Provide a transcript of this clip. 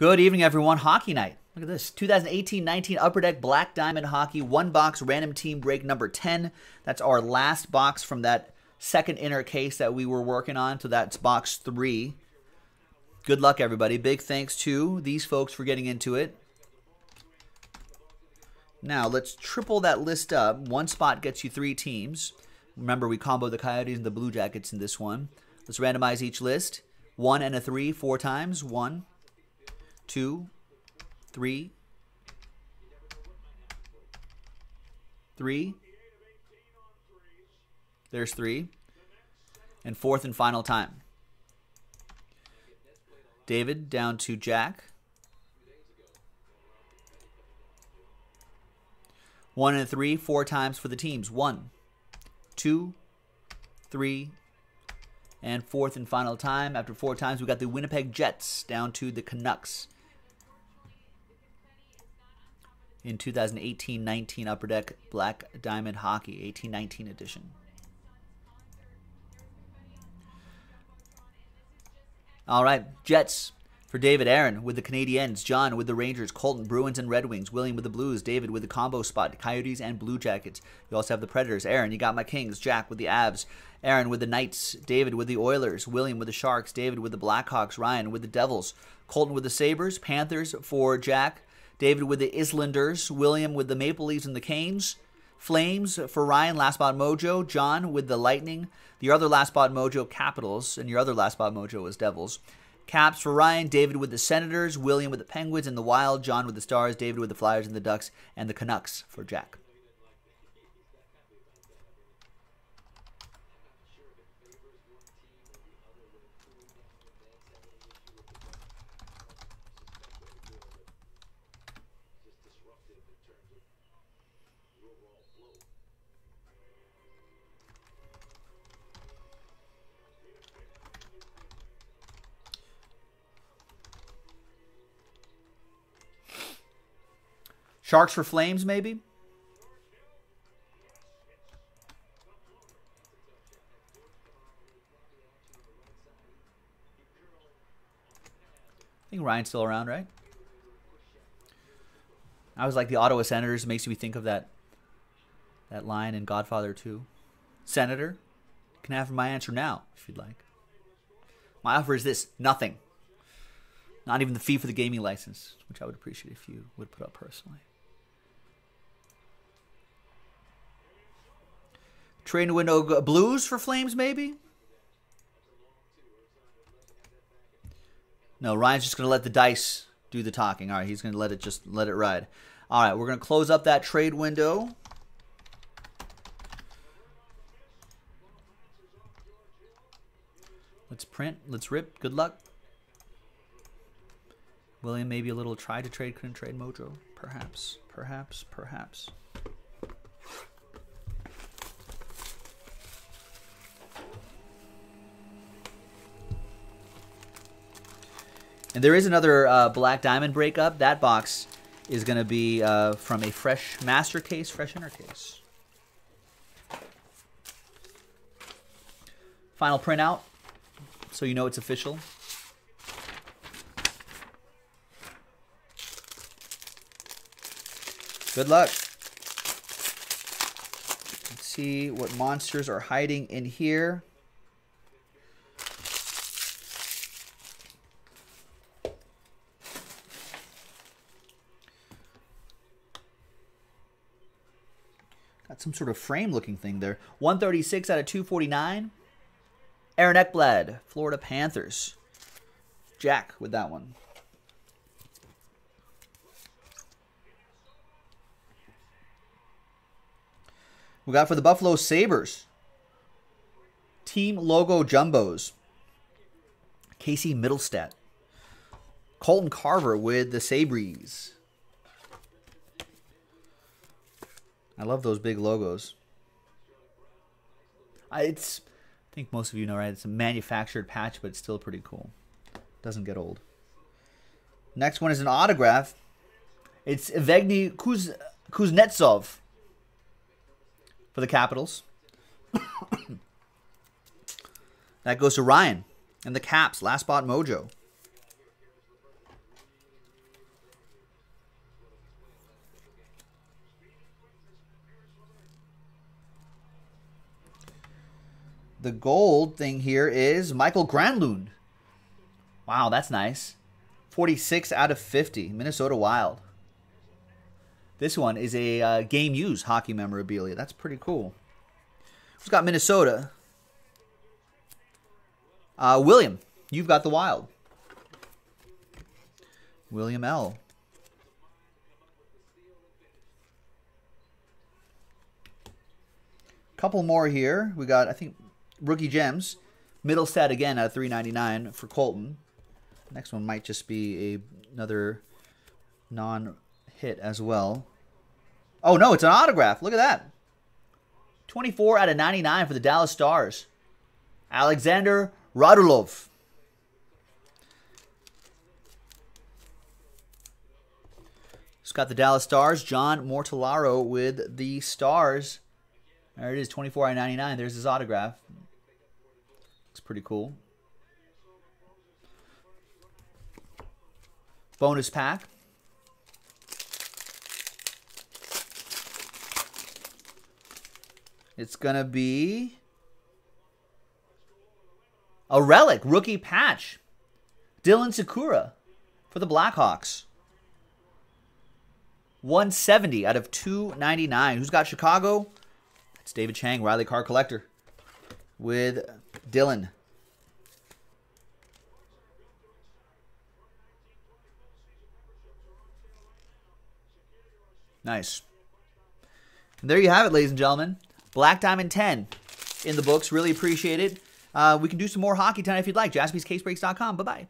Good evening, everyone. Hockey night. Look at this. 2018-19 Upper Deck Black Diamond Hockey. One box random team break number 10. That's our last box from that second inner case that we were working on. So that's box 3. Good luck, everybody. Big thanks to these folks for getting into it. Now, let's triple that list up. One spot gets you 3 teams. Remember, we comboed the Coyotes and the Blue Jackets in this one. Let's randomize each list. 1 and a 3, 4 times. 1, 2, 3, 3. There's 3. And 4th and final time. David down to Jack. 1 and 3, 4 times for the teams. 1, 2, 3. And 4th and final time. After 4 times, we got the Winnipeg Jets down to the Canucks. In 2018-19 Upper Deck Black Diamond Hockey, 18-19 edition. All right, Jets for David, Aaron with the Canadiens, John with the Rangers, Colton, Bruins, and Red Wings, William with the Blues, David with the combo spot, Coyotes and Blue Jackets. You also have the Predators, Aaron, you got my Kings, Jack with the Avs, Aaron with the Knights, David with the Oilers, William with the Sharks, David with the Blackhawks, Ryan with the Devils, Colton with the Sabres, Panthers for Jack, David with the Islanders, William with the Maple Leafs and the Canes, Flames for Ryan, last spot mojo, John with the Lightning, your other last spot mojo, Capitals, and your other last spot mojo is Devils. Caps for Ryan, David with the Senators, William with the Penguins and the Wild, John with the Stars, David with the Flyers and the Ducks, and the Canucks for Jack. Sharks for Flames, maybe? I think Ryan's still around, right? I was like, the Ottawa Senators makes me think of that line in Godfather 2. Senator, you can have my answer now, if you'd like. My offer is this, nothing. Not even the fee for the gaming license, which I would appreciate if you would put up personally. Train window Blues for Flames, maybe? No, Ryan's just going to let the dice do the talking. All right, he's going to let it ride. All right, we're going to close up that trade window. Let's print. Let's rip. Good luck. William, maybe a little try to trade, couldn't trade mojo. Perhaps, perhaps, perhaps. And there is another Black Diamond breakup. That box is going to be from a fresh master case, fresh inner case. Final printout, so you know it's official. Good luck. Let's see what monsters are hiding in here. Got some sort of frame looking thing there. 136 out of 249. Aaron Ekblad, Florida Panthers. Jack with that one. We got for the Buffalo Sabres, team logo jumbos, Casey Mittelstadt, Colton Carver with the Sabres. I love those big logos. I think most of you know, right? It's a manufactured patch, but it's still pretty cool. Doesn't get old. Next one is an autograph. It's Evgeny Kuznetsov. For the Capitals. That goes to Ryan and the Caps. Last spot mojo. The gold thing here is Michael Granlund. Wow, that's nice. 46 out of 50, Minnesota Wild. This one is a game-used hockey memorabilia. That's pretty cool. Who's got Minnesota? William, you've got the Wild. William L. Couple more here. We got, I think, rookie gems. Mittelstadt again out of 399 for Colton. Next one might just be another non-hit as well. Oh, no, it's an autograph. Look at that. 24 out of 99 for the Dallas Stars. Alexander Radulov. It's got the Dallas Stars. John Mortolaro with the Stars. There it is, 24 out of 99. There's his autograph. Looks pretty cool. Bonus pack. It's going to be a relic, rookie patch. Dylan Sakura for the Blackhawks. 170 out of 299. Who's got Chicago? That's David Chang, Riley Carr Collector, with Dylan. Nice. And there you have it, ladies and gentlemen. Black Diamond 10 in the books. Really appreciate it. We can do some more hockey tonight if you'd like. JaspysCaseBreaks.com. Bye-bye.